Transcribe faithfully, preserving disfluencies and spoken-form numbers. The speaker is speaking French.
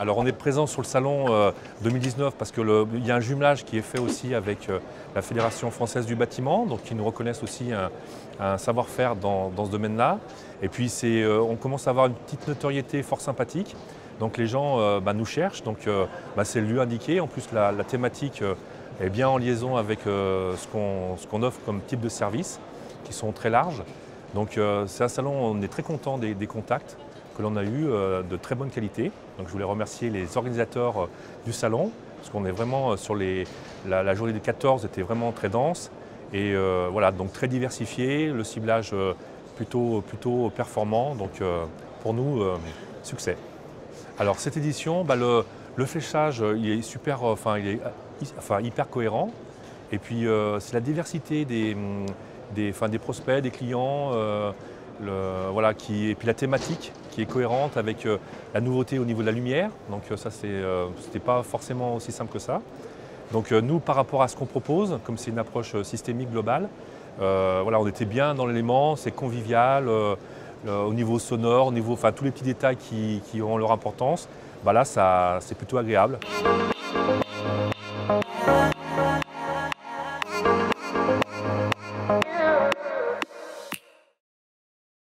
Alors on est présent sur le salon euh, deux mille dix-neuf parce qu'il y a un jumelage qui est fait aussi avec euh, la Fédération Française du Bâtiment, donc qui nous reconnaissent aussi un, un savoir-faire dans, dans ce domaine-là. Et puis euh, on commence à avoir une petite notoriété fort sympathique. Donc les gens euh, bah, nous cherchent, donc euh, bah, c'est le lieu indiqué. En plus la, la thématique euh, est bien en liaison avec euh, ce qu'on ce qu'on offre comme type de services qui sont très larges. Donc euh, c'est un salon, on est très content des, des contacts que l'on a eu euh, de très bonne qualité. Donc je voulais remercier les organisateurs euh, du salon parce qu'on est vraiment euh, sur les, la, la journée des quatorze était vraiment très dense et euh, voilà, donc très diversifié, le ciblage euh, plutôt, plutôt performant. Donc euh, pour nous, euh, succès. Alors cette édition, bah, le, le fléchage, il est super, euh, enfin, il est, enfin, hyper cohérent. Et puis euh, c'est la diversité des, des, enfin, des prospects, des clients, euh, le, voilà, qui, et puis la thématique qui est cohérente avec euh, la nouveauté au niveau de la lumière. Donc euh, ça, c'était euh, pas forcément aussi simple que ça. Donc euh, nous, par rapport à ce qu'on propose, comme c'est une approche systémique globale, euh, voilà, on était bien dans l'élément, c'est convivial. Euh, au niveau sonore, au niveau, enfin, tous les petits détails qui, qui ont leur importance, bah là, c'est plutôt agréable.